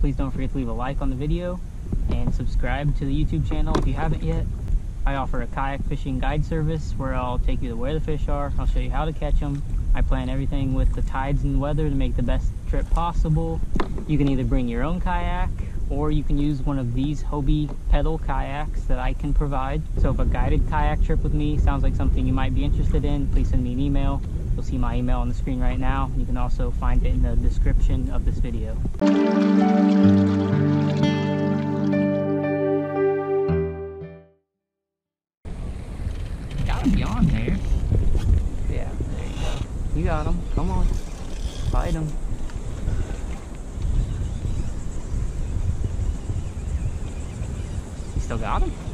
Please don't forget to leave a like on the video and subscribe to the YouTube channel if you haven't yet. I offer a kayak fishing guide service where I'll take you to where the fish are, I'll show you how to catch them. I plan everything with the tides and weather to make the best trip possible. You can either bring your own kayak or you can use one of these Hobie pedal kayaks that I can provide. So if a guided kayak trip with me sounds like something you might be interested in, please send me an email. You'll see my email on the screen right now. You can also find it in the description of this video. Gotta be on there. Yeah, there you go. You got him. Come on. Bite him. You still got him? Yeah.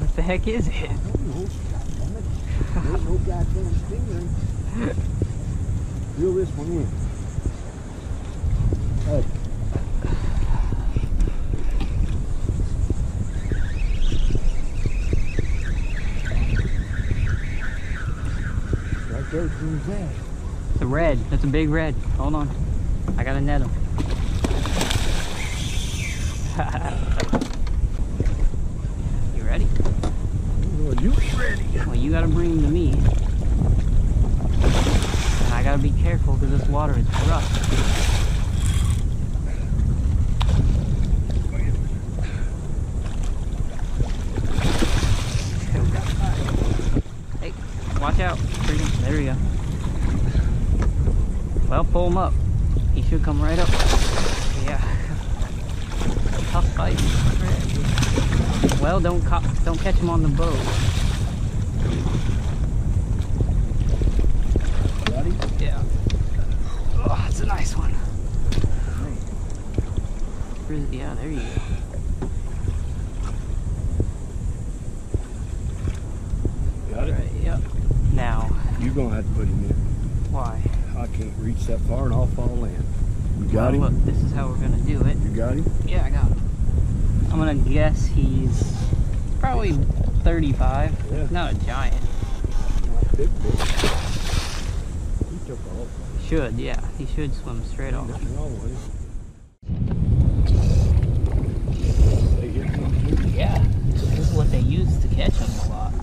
What the heck is it? I don't know. God damn it. There's no goddamn stingray. Reel this one in. Hey. Right there, who's that? It's a red. That's a big red. Hold on. I gotta net him. You ready? You ready? Well, you gotta bring him to me. And I gotta be careful because this water is rough. Hey, watch out. There we go. Well, pull him up. He should come right up. Yeah. Tough fight. Well, don't catch him on the boat. Yeah. Oh, that's a nice one. Yeah, there you go. Got it? Right, yep. Now. You're going to have to put him in. Why? I can't reach that far and I'll fall in. You got him? Look, this is how we're going to do it. You got him? Yeah, I got him. I'm going to guess he's probably 35. Yeah. Not a giant. Not big, big. Should, yeah. He should swim straight off. Yeah, this is what they use to catch them a lot.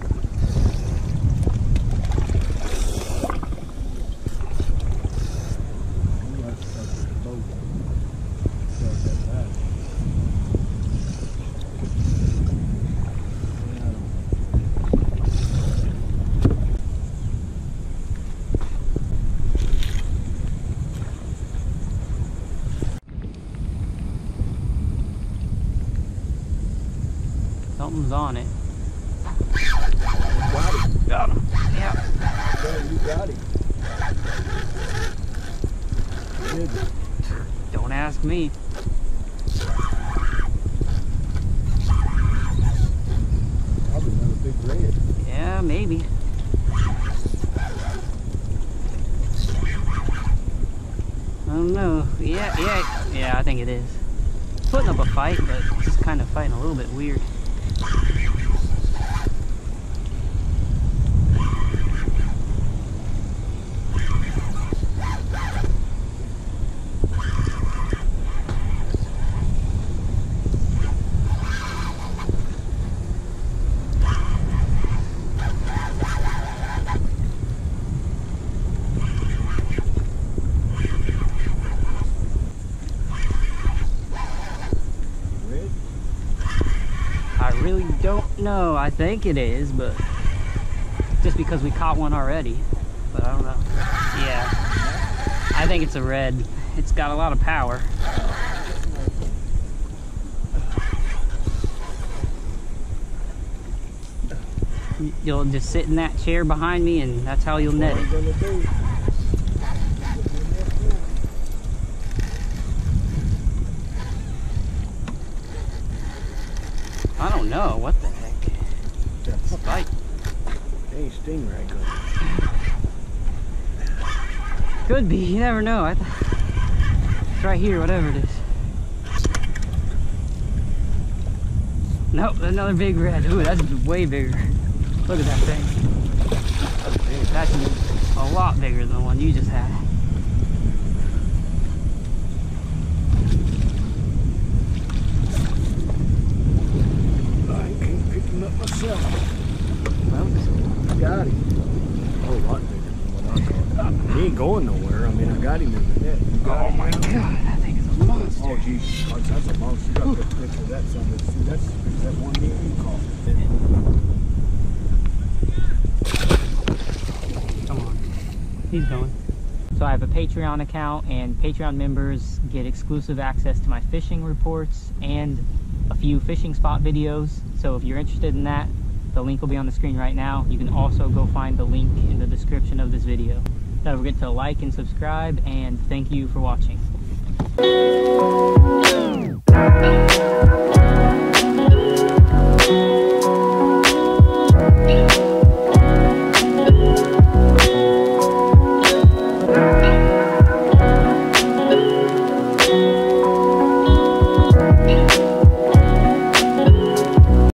Something's on it. Got him. Yeah. Yeah, you got him. Good. Don't ask me. Probably another big red. Yeah, maybe. I don't know. Yeah, I think it is. Putting up a fight, but just kind of fighting a little bit weird. Don't know. I think it is, but just because we caught one already, but I don't know. Yeah, I think it's a red. It's got a lot of power. You'll just sit in that chair behind me and that's how you'll net it. I don't know. What the heck? That's a bite. Hey, stingray good. Could be. You never know. It's right here, whatever it is. Nope, another big red. Ooh, that's way bigger. Look at that thing. That's a lot bigger than the one you just had. Going nowhere. I mean, I got him in the net. Oh my God, that thing is a monster. Oh Jesus, that's a monster. Got a picture of that son. See, that's one that you caught. Come on, he's going. So I have a Patreon account, and Patreon members get exclusive access to my fishing reports and a few fishing spot videos. So if you're interested in that, the link will be on the screen right now. You can also go find the link in the description of this video. Don't forget to like and subscribe, and thank you for watching.